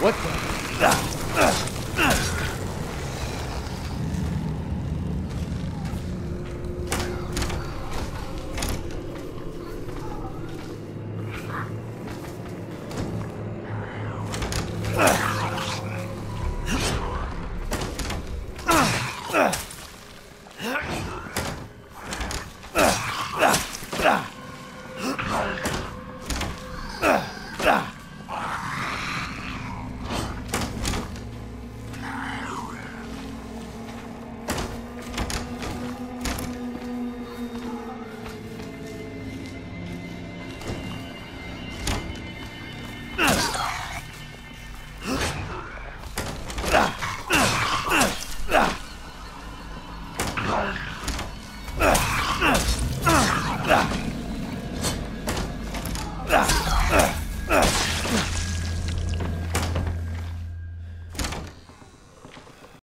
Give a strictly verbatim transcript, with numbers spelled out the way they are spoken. What the... Ah!